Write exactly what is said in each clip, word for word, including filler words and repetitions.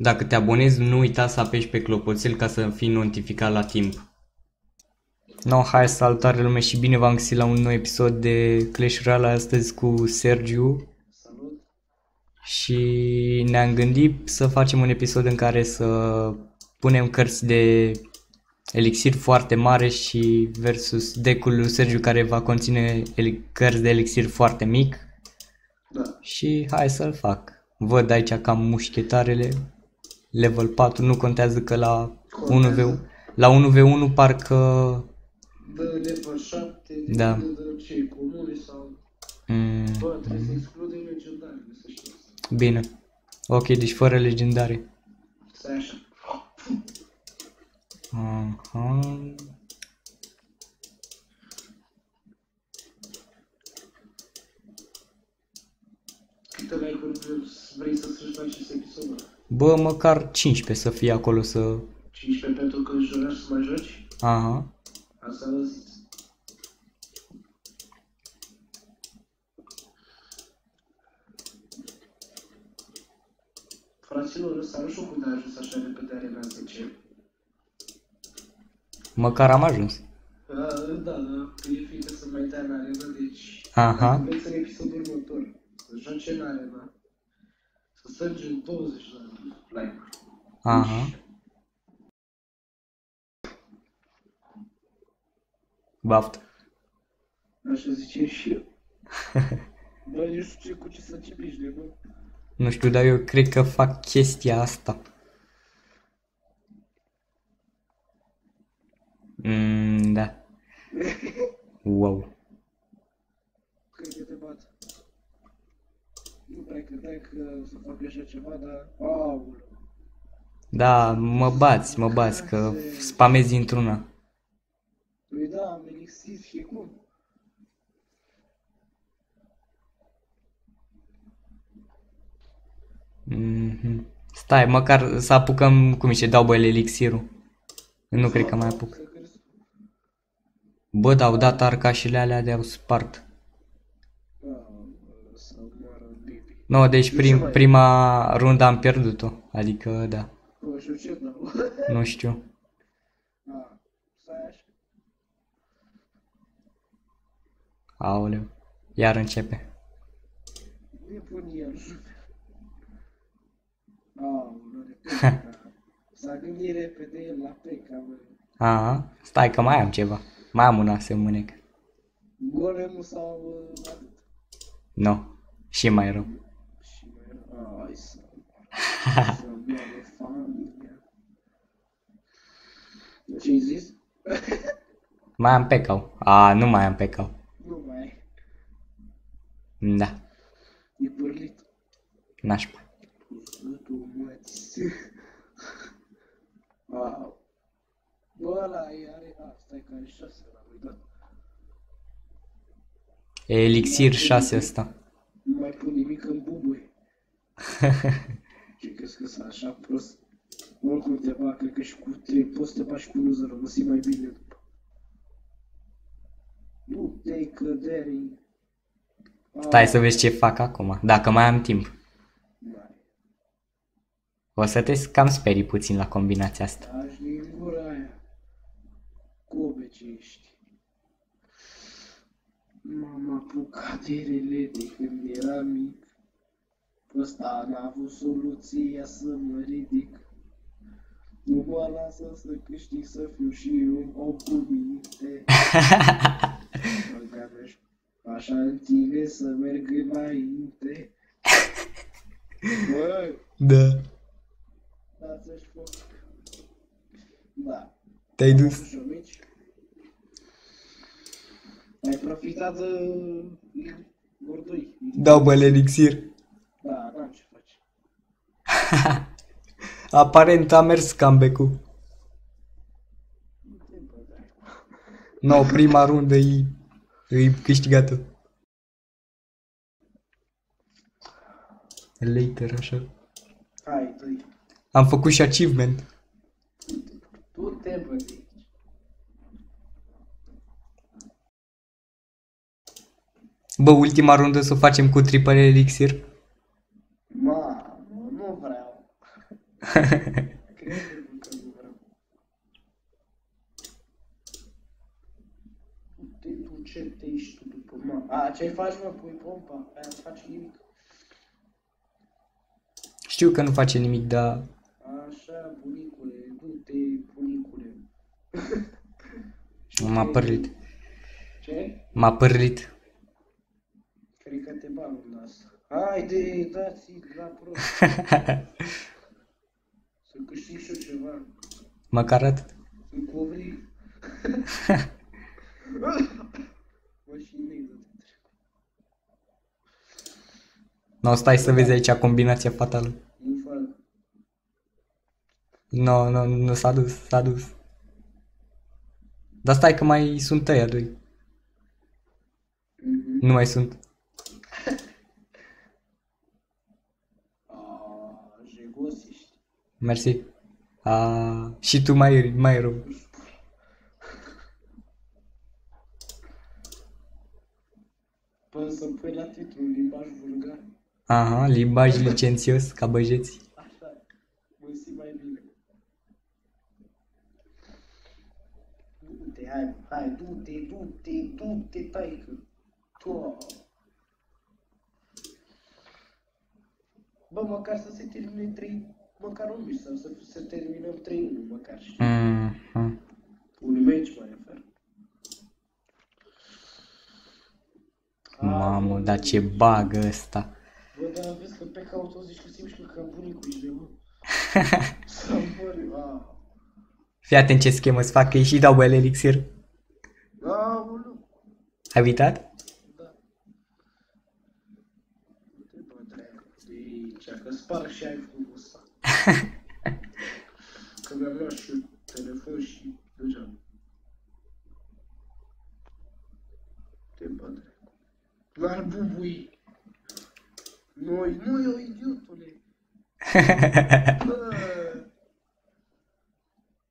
Dacă te abonezi, nu uita să apeși pe clopoțel ca să fii notificat la timp. No, hai, salutare lume și bine v-am găsit la un nou episod de Clash Royale, astăzi cu Sergiu. Salut. Și ne-am gândit să facem un episod în care să punem cărți de elixir foarte mare și versus deck-ul lui Sergiu, care va conține cărți de elixir foarte mic. Da. Și hai să-l fac. Văd aici cam mușchetarele, level patru, nu contează că la contează. unu v unu, la unu v unu parcă... Dă level șapte, da. De cei comune sau... Mm. Bă, trebuie să excludem legendare, să știu. Bine. Ok, deci fără legendare. Stai așa. Aha. Vrei să strângi acest episod? Bă, măcar cincisprezece să fie acolo să... cincisprezece pentru că joci, să mai joci? Aha. Asta l-a zis. Fraților, ăsta nu știu cum a ajuns așa repede arena zece. Măcar am ajuns. Da, da, da, că e frică să mai dea în arena, deci... Aha. Dacă vreți în episodul următor, să joci în arena. Să strângem douăzeci de like-uri. Aha. Baft. Așa zicem și eu. Bă, nu știu cu ce să începi, de bă. Nu știu, dar eu cred că fac chestia asta. Mmm, da. Wow. Cred că te bat. Nu prea credeai că să fac așa ceva, dar... Aul. Da, mă bați, mă bați, că spamezi într-una. Păi da, am elixit și cum? Mm-hmm. Stai, măcar să apucăm, cum își dau băile elixirul. Nu cred că mai apuc. Bă, dar au dat arcașile alea de-au spart. Nu, no, deci prim, prima rundă am pierdut-o, adică da. Nu știu ce, da. Nu știu. Aoleu, iar începe. Nu pun iar. Să gândi repede la peca, bă. Aha, stai că mai am ceva. Mai am una să mânec. Golemul sau... Nu, no. Și mai rău. Ai să... să bea de familia. Ce-i zis? Mai am pecau. A, nu mai am pecau. Nu mai ai. Da. E pârlit. Nașpa. Bă, ăla are... A, stai că are șase, l-am uitat. Elixir șase ăsta. Nu mai pun nimic în bubui. Ce crezi că sunt așa prost? Oricum te bag, cred că și cu trei poți să te bagi cu loser, mă simt mai bine după. Nu te-ai cădere. Stai să vezi ce fac acum, dacă mai am timp. Mai. O să te cam sperii puțin la combinația asta. Aș din gura aia. Cobe ce ești. M-am apucat de rele de când eram mic. Ăsta n-a avut soluția să mă ridic. Nu mă lasă să câștig, să fiu și eu om cu minte. Așa în tine să merg înainte. Bă! Da. Da, să-și fac. Da. Te-ai dus? Ai profitat de... Gordui. Dau bă, elixir. Da, n-am ce faci. Aparent a mers comeback-ul. No, prima rundă e, e câștigată. Later, așa. Hai, doi. Am făcut și achievement. Tu te băi. Bă, ultima rundă să o facem cu triple elixir. Mamă, nu vreau. Tu ce te ești tu după mă? A, ce faci mă? Pui pompa, aia nu face nimic. Știu că nu face nimic, dar... Așa, bunicule, du-te, bunicule. M-a părlit. Ce? M-a părlit. Cred că te bag în asta. Haide, dați-i la prost. Să câștig și eu ceva. Măcar atât. În covrii. Mă, și negru. No, stai să vezi aici combinația fatală. No, no, nu s-a dus, s-a dus. Dar stai că mai sunt ăia doi. Mm-hmm. Nu mai sunt. Mersi. A, și tu mai, mai rău. Până să pui la titlu, limbaj vulgar. Aha, limbaj licențios, ca băjeți. Așa, mă simt mai bine. Du-te, hai, hai, du-te, du-te, du-te, taică. Toa. Bă, măcar să se termine trei, măcar un miș, sau să se terminăm trei unu, măcar și. Mm-hmm. Un meci mai refer. Mamă, dar ce bagă ăsta. Bă, dar vezi că pe caută o zici că simți că bunicul ești de mă. Să-mi mori, a. Fii atent ce schemă îți fac, că și dau băiele elixir. A, bolu. Ai uitat? Da. Uite, bă, dreapă, de aici, că sparg și iPhone-ul ăsta. Că mi-am luat și eu telefon și dugeam. Uite, bă, dreapă. L-ar bubui. Noi, nu eu, idiotule. Bă.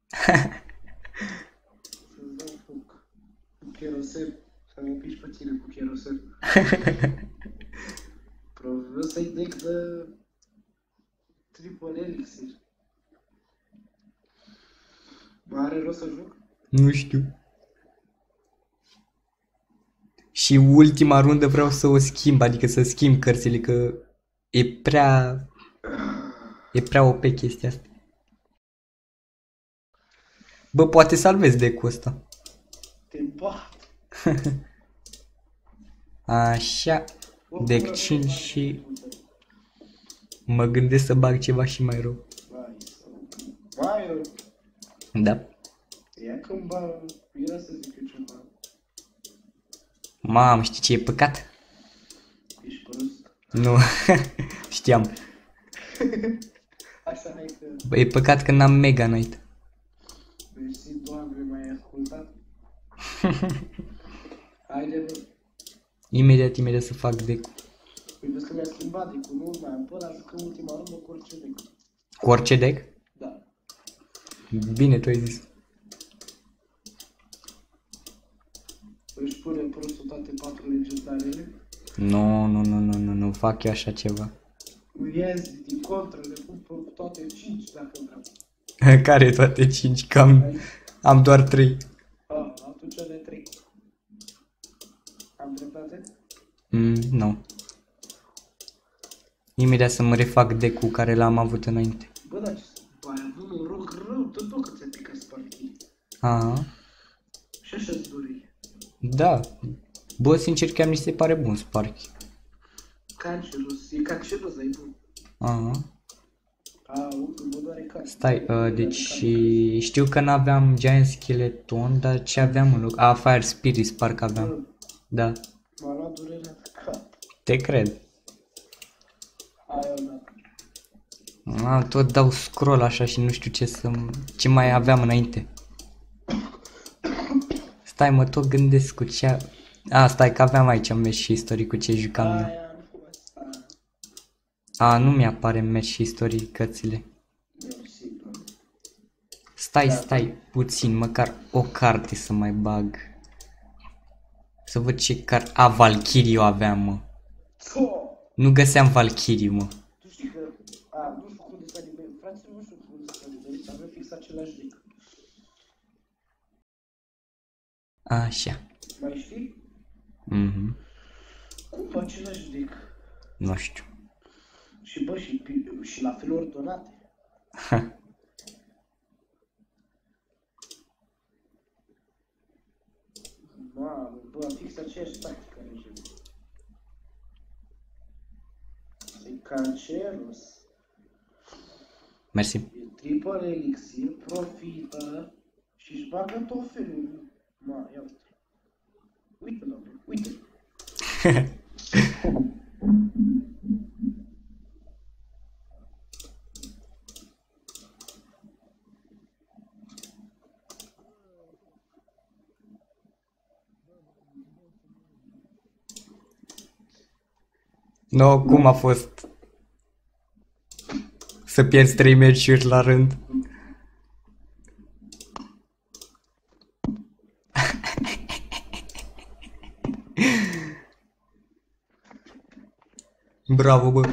Să-ți dau foc cu cherosel. Să mă piși pe tine cu cherosel. Vreau să-i dec de triple elixir. Mă are rost să joc? Nu știu. Și ultima rundă vreau să o schimb, adică să schimb cărțile, că e prea, e prea O P chestia asta. Bă, poate salvez deck-ul ăsta. Te bat. Așa, deck cinci și mă gândesc să bag ceva și mai rău. Mai rău? Da. Ia că-mi bag, ia să zic eu ceva. Mamă, știi ce e păcat? Ești prost? Nu, știam. Așa, hai că... Bă, e păcat că n-am Mega Knight. Mersi, Doamne, m-ai ascultat? Haide, bă. Imediat, imediat să fac deck-ul. Păi vezi că mi-a schimbat deck-ul, nu mai am păr, jucăm ultima rândă cu orice deck. Cu orice deck? Da. Bine, tu ai zis. Își pune prostul toate patru legendarele? Nu, nu, nu, nu, nu, nu fac eu așa ceva. Ies din contră, le pun pe toate cinci dacă vreau. Care toate cinci? Că am, am doar trei. A, atunci le trei. Am dreptate? Mm, nu. Imediat să mă refac deck-ul care l-am avut înainte. Bă, dar ce bă, ai avut un rog rău, tot tot că ți-a picat spartii. Aha. Și așa-ți dori. Da, bă, sincer, chiar mi se pare bun Sparky. Cancerous, e cancerous, dar e bun. Aha. Au, mă doare cap. Stai, uh, deci știu că n-aveam Giant Skeleton, dar ce aveam în loc? A, Fire Spirits parcă aveam. Da. M-a luat durerea de cap. Te cred. A, tot dau scroll așa și nu știu ce să... ce mai aveam înainte. Stai, mă tot gândesc cu ce... A, ah, stai că aveam aici un match history cu ce jucam eu. A, ah, nu mi-apare match history cărțile. Stai, stai puțin, măcar o carte să mai bag. Să văd ce carte... A, ah, Valkyrie aveam, mă. Nu găseam Valkyrie, mă. frații, nu știu cum să vedeți, avem fix același nick. Așa. Mai știi? Mhm. Cum același nick? Nu știu. Și bă, și, și la fel ordonate. Ha. Mamă, bă, fix aceeași tactică în jur. E canceros. Mersi. E triple elixir, profită și își bagă tot felul. Ma, ia uite. Uite-l, uite-l. No, cum a fost să pierzi trei meciuri la rând? Bravo, bă!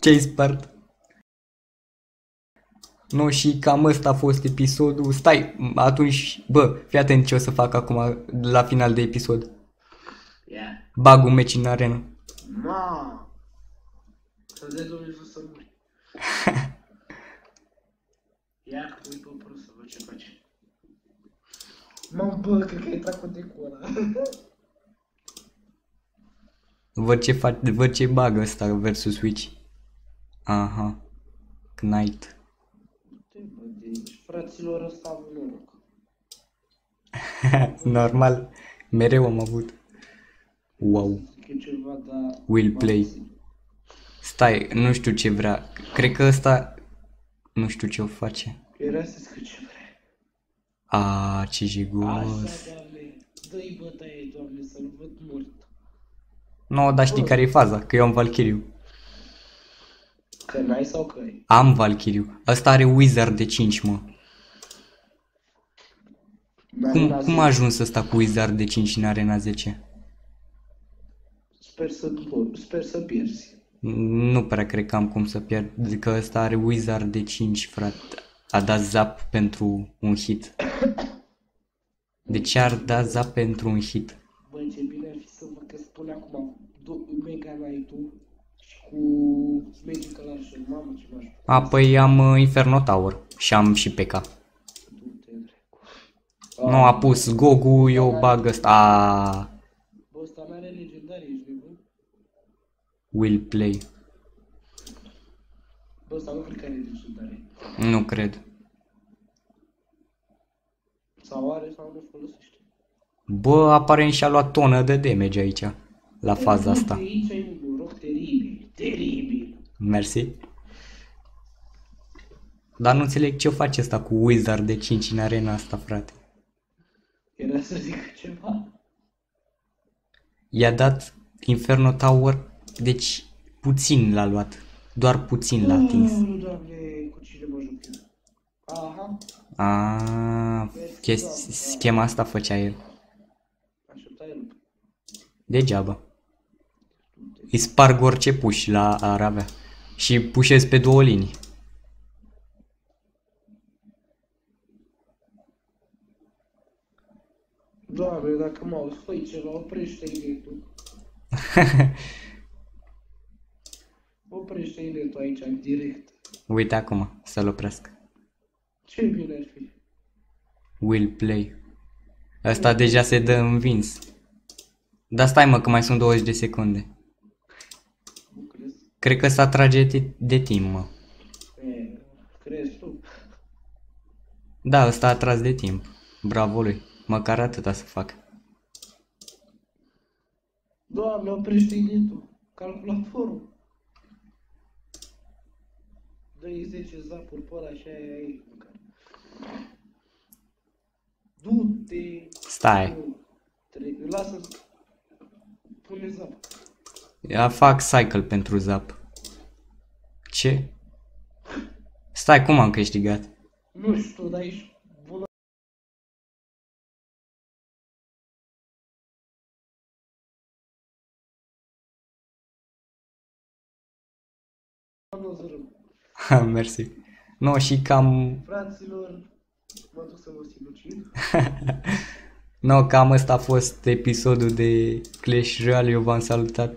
Ce-ai spart? No, și cam ăsta a fost episodul. Stai, atunci, bă, fii atent ce o să fac acum la final de episod. Yeah. Bag un meci în arenă. Ma! Să dai Dumnezeu să muri. Ia, ui, bă, bă, să văd ce faci. Mă, bă, cred că ai trecut de cu ăla. Văd ce faci, văd ce bagă ăsta versus Witch. Aha. Knight. Deci, fraților, ăsta am noroc. Normal. Mereu am avut. Wow. Ceva, da, will play. Stai, nu știu ce vrea. Cred că ăsta... Nu știu ce o face. Era să scriu ce vrea. Aaaa, ce jigos. Dă-i bătaie, Doamne, să-l văd mult. No, dar știi care e faza? Că eu am Valkyriu. Că n-ai sau că ai? Am Valkyriu. Ăsta are Wizard de cinci, mă. Cum, cum a ajuns ăsta cu Wizard de cinci în arena zece? Sper să, sper să pierzi. Nu prea cred că am cum să pierd, că ăsta are Wizard de cinci, frate. A dat zap pentru un hit. De ce ar da zap pentru un hit? Băi, ce bine ar fi să vă că spune acum Mega Knight-ul și cu Magical Archer. Mamă, ce m-aș putea. A, păi am uh, Inferno Tower și am și P K. Nu, no, a pus Gogu, eu bag ăsta. Aaaa. Bă, ăsta n-are legendare, ești nebun? Will play. Bă, ăsta nu cred că are legendare. Nu cred. Sau are sau nu folosește. Bă, aparent și-a luat tonă de damage aici, la faza asta. Aici ai un noroc teribil, teribil. Mersi. Dar nu înțeleg ce face asta cu Wizard de cinci în arena asta, frate. Era să zic ceva. I-a dat Inferno Tower, deci puțin l-a luat. Doar puțin l-a atins. Nu, Doamne, cu cine mă juc eu? Aha. Aaaa, schema asta făcea el. Degeaba. Îi sparg orice puși la Arabia. Și pușez pe două linii. Doamne, dacă mă auzi, fă-i ceva, oprește-i netul. Oprește-i netul aici, direct. Uite acum, să-l opresc. Ce bine ar fi. Will play. Asta deja se dă învins. Dar stai, mă, că mai sunt douăzeci de secunde. Nu crezi. Cred că s-a trage de timp, mă. E, crezi tu? Da, ăsta a tras de timp. Bravo lui. Măcar atâta să fac. Doamne, oprește-i netul. Calculatorul. Dă-i zece zapuri pe ăla și aia e. Du-te. Stai. Lasă. Pune zap. Ia fac cycle pentru zap. Ce? Stai, cum am câștigat? Nu știu, dar ești bună. Mersi. Nu, și cam... Fraților, mă duc să mă sinucid. No, cam asta a fost episodul de Clash Royale, eu v-am salutat.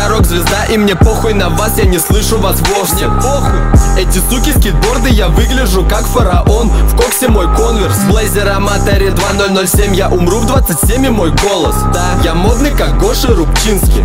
Я рок-звезда и мне похуй на вас, я не слышу вас вовсе. Мне похуй, эти суки скейтборды, я выгляжу как фараон. В коксе мой конверс, блейзера матери двадцать ноль ноль семь. Я умру в двадцать семь и мой голос, да, я модный как Гоша Рубчинский.